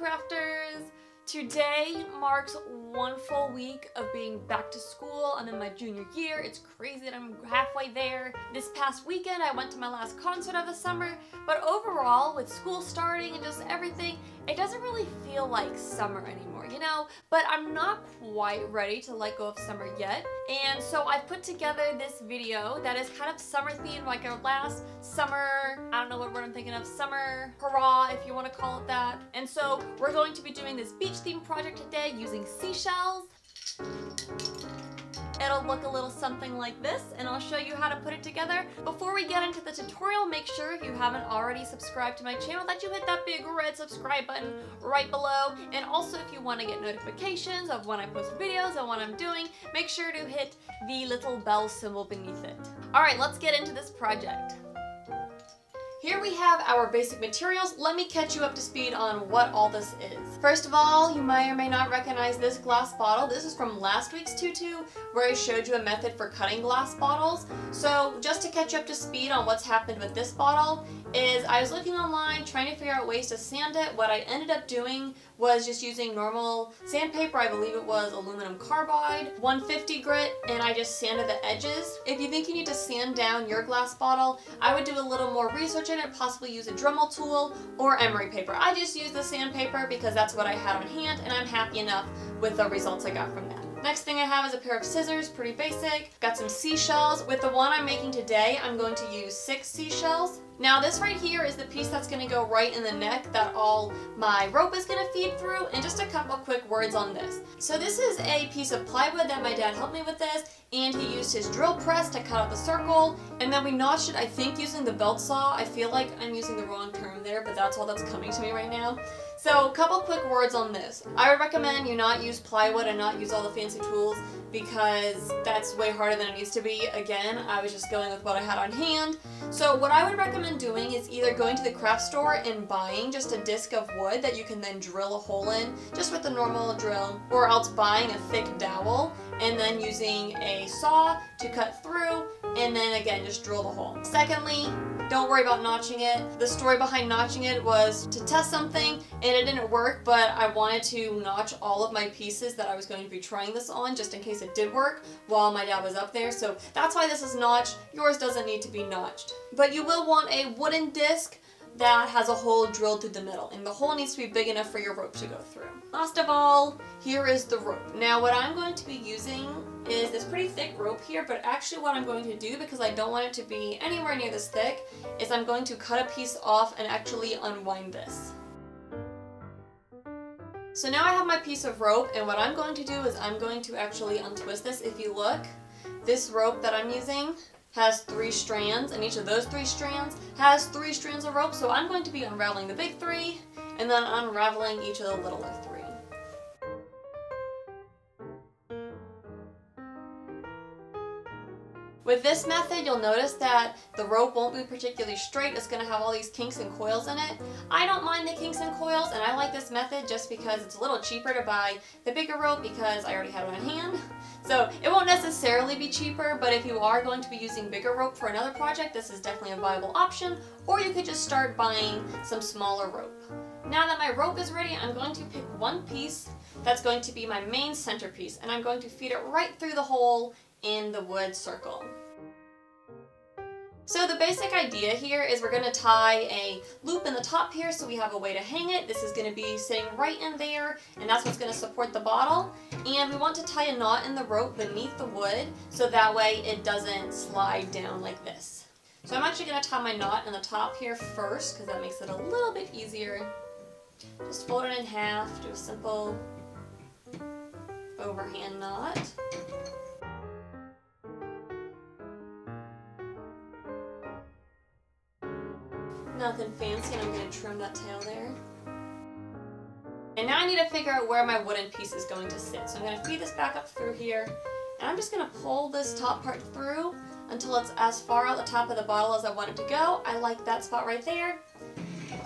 crafters! Today marks one full week of being back to school. I'm in my junior year. It's crazy that I'm halfway there. This past weekend, I went to my last concert of the summer, but overall, with school starting and just everything, it doesn't really feel like summer anymore, you know? But I'm not quite ready to let go of summer yet, and so I've put together this video that is kind of summer-themed, like our last summer, I don't know what word I'm thinking of, summer hurrah, if you want to call it that. And so we're going to be doing this beach theme project today using seashells. It'll look a little something like this, and I'll show you how to put it together. Before we get into the tutorial, make sure if you haven't already subscribed to my channel that you hit that big red subscribe button right below. And also, if you want to get notifications of when I post videos and what I'm doing, make sure to hit the little bell symbol beneath it. Alright, let's get into this project. Here we have our basic materials. Let me catch you up to speed on what all this is. First of all, you may or may not recognize this glass bottle. This is from last week's tutu where I showed you a method for cutting glass bottles. So just to catch you up to speed on what's happened with this bottle is I was looking online trying to figure out ways to sand it. What I ended up doing was just using normal sandpaper. I believe it was aluminum carbide, 150 grit, and I just sanded the edges. If you think you need to sand down your glass bottle, I would do a little more research and possibly use a Dremel tool or emery paper. I just use the sandpaper because that's what I had on hand, and I'm happy enough with the results I got from that. Next thing I have is a pair of scissors, pretty basic. Got some seashells. With the one I'm making today, I'm going to use 6 seashells. Now this right here is the piece that's going to go right in the neck that all my rope is going to feed through, and just a couple quick words on this. So this is a piece of plywood that my dad helped me with this, and he used his drill press to cut out the circle, and then we notched it, I think, using the belt saw. I feel like I'm using the wrong term there, but that's all that's coming to me right now. So a couple quick words on this. I would recommend you not use plywood and not use all the fancy tools, because that's way harder than it needs to be. Again, I was just going with what I had on hand. So what I would recommend doing is either going to the craft store and buying just a disc of wood that you can then drill a hole in just with the normal drill, or else buying a thick dowel and then using a saw to cut through, and then again just drill the hole. Secondly, don't worry about notching it. The story behind notching it was to test something, and it didn't work, but I wanted to notch all of my pieces that I was going to be trying this on just in case it did work while my dad was up there. So that's why this is notched. Yours doesn't need to be notched. But you will want a wooden disc that has a hole drilled through the middle, and the hole needs to be big enough for your rope to go through. Last of all, here is the rope. Now what I'm going to be using is this pretty thick rope here, but actually what I'm going to do, because I don't want it to be anywhere near this thick, is I'm going to cut a piece off and actually unwind this. So now I have my piece of rope, and what I'm going to do is I'm going to actually untwist this. If you look, this rope that I'm using has 3 strands, and each of those 3 strands has 3 strands of rope, so I'm going to be unraveling the big 3 and then unraveling each of the littler 3. With this method, you'll notice that the rope won't be particularly straight. It's going to have all these kinks and coils in it. I don't mind the kinks and coils, and I like this method just because it's a little cheaper to buy the bigger rope because I already had it on hand. So it won't necessarily be cheaper, but if you are going to be using bigger rope for another project, this is definitely a viable option, or you could just start buying some smaller rope. Now that my rope is ready, I'm going to pick one piece that's going to be my main centerpiece, and I'm going to feed it right through the hole in the wood circle. So the basic idea here is we're going to tie a loop in the top here so we have a way to hang it. This is going to be sitting right in there, and that's what's going to support the bottle. And we want to tie a knot in the rope beneath the wood so that way it doesn't slide down like this. So I'm actually going to tie my knot in the top here first because that makes it a little bit easier. Just fold it in half, do a simple overhand knot. Nothing fancy, and I'm going to trim that tail there. And now I need to figure out where my wooden piece is going to sit. So I'm going to feed this back up through here, and I'm just going to pull this top part through until it's as far out the top of the bottle as I want it to go. I like that spot right there.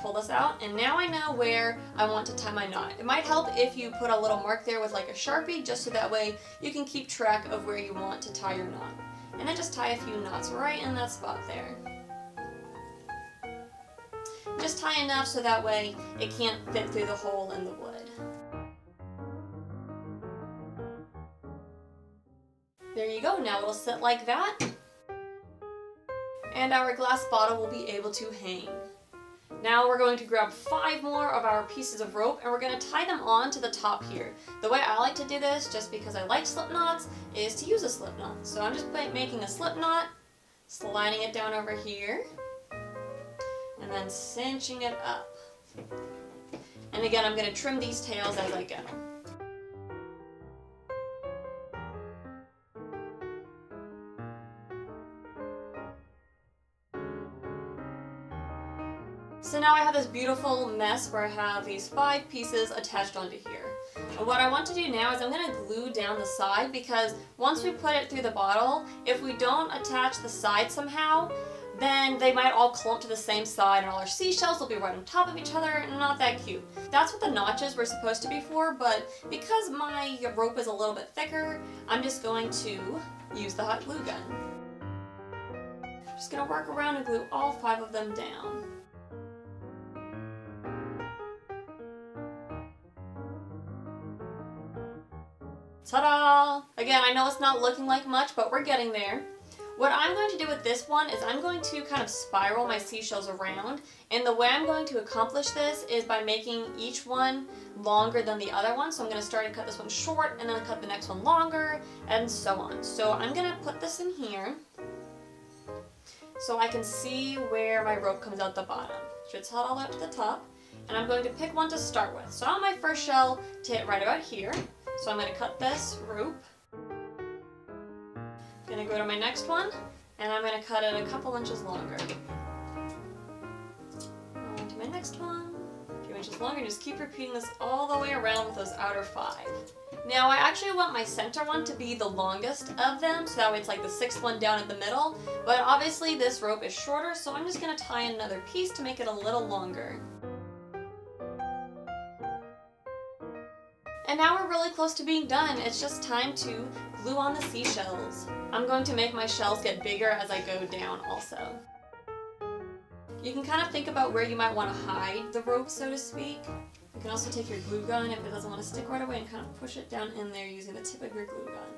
Pull this out, and now I know where I want to tie my knot. It might help if you put a little mark there with like a Sharpie, just so that way you can keep track of where you want to tie your knot. And then just tie a few knots right in that spot there. Just high enough so that way it can't fit through the hole in the wood. There you go, now it'll sit like that. And our glass bottle will be able to hang. Now we're going to grab 5 more of our pieces of rope and we're going to tie them on to the top here. The way I like to do this, just because I like slip knots, is to use a slip knot. So I'm just making a slip knot, sliding it down over here, and then cinching it up. And again, I'm going to trim these tails as I go. So now I have this beautiful mess where I have these 5 pieces attached onto here. And what I want to do now is I'm going to glue down the side, because once we put it through the bottle, if we don't attach the side somehow, then they might all clump to the same side and all our seashells will be right on top of each other, and not that cute. That's what the notches were supposed to be for, but because my rope is a little bit thicker, I'm just going to use the hot glue gun. I'm just going to work around and glue all 5 of them down. Ta-da! Again, I know it's not looking like much, but we're getting there. What I'm going to do with this one is I'm going to kind of spiral my seashells around, and the way I'm going to accomplish this is by making each one longer than the other one. So I'm going to start and cut this one short, and then cut the next one longer, and so on. So I'm going to put this in here so I can see where my rope comes out the bottom. So it's held all the way up to the top, and I'm going to pick one to start with. So I want my first shell to hit right about here. So I'm going to cut this rope, I'm going to go to my next one, and I'm going to cut it a couple inches longer. On to my next one, a few inches longer, and just keep repeating this all the way around with those outer 5. Now I actually want my center one to be the longest of them, so that way it's like the 6th one down at the middle, but obviously this rope is shorter, so I'm just going to tie in another piece to make it a little longer. And now we're really close to being done. It's just time to glue on the seashells. I'm going to make my shells get bigger as I go down also. You can kind of think about where you might want to hide the rope, so to speak. You can also take your glue gun if it doesn't want to stick right away and kind of push it down in there using the tip of your glue gun.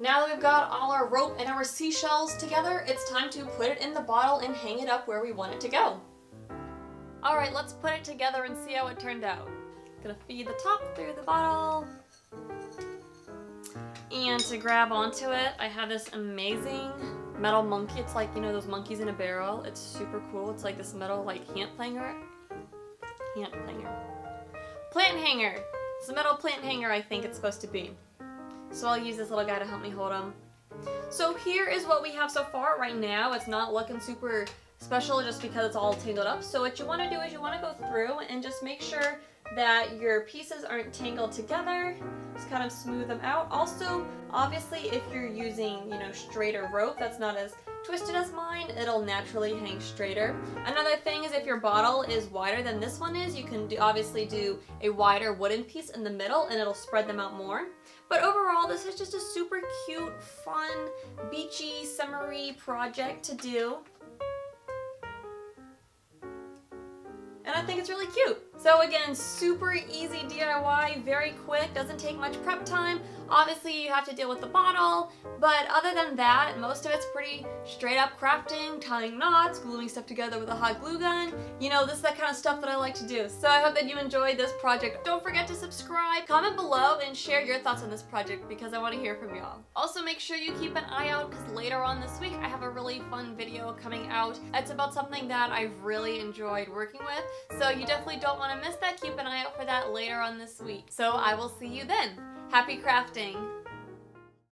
Now that we've got all our rope and our seashells together, it's time to put it in the bottle and hang it up where we want it to go. Alright, let's put it together and see how it turned out. Gonna feed the top through the bottle. And to grab onto it, I have this amazing metal monkey. It's like, you know, those monkeys in a barrel. It's super cool. It's like this metal, like, plant hanger! It's a metal plant hanger, I think it's supposed to be. So I'll use this little guy to help me hold them. So here is what we have so far right now. It's not looking super special just because it's all tangled up. So what you want to do is you want to go through and just make sure that your pieces aren't tangled together. Just kind of smooth them out. Also, obviously, if you're using, you know, straighter rope that's not as twisted as mine, it'll naturally hang straighter. Another thing is if your bottle is wider than this one is, you can obviously do a wider wooden piece in the middle and it'll spread them out more. But overall, this is just a super cute, fun, beachy, summery project to do. And I think it's really cute. So again, super easy DIY, very quick, doesn't take much prep time. Obviously you have to deal with the bottle, but other than that, most of it's pretty straight up crafting, tying knots, gluing stuff together with a hot glue gun. You know, this is the kind of stuff that I like to do. So I hope that you enjoyed this project. Don't forget to subscribe, comment below, and share your thoughts on this project because I want to hear from y'all. Also make sure you keep an eye out because later on this week I have a really fun video coming out. It's about something that I've really enjoyed working with, so you definitely don't want to miss that. Keep an eye out for that later on this week. So I will see you then. Happy crafting!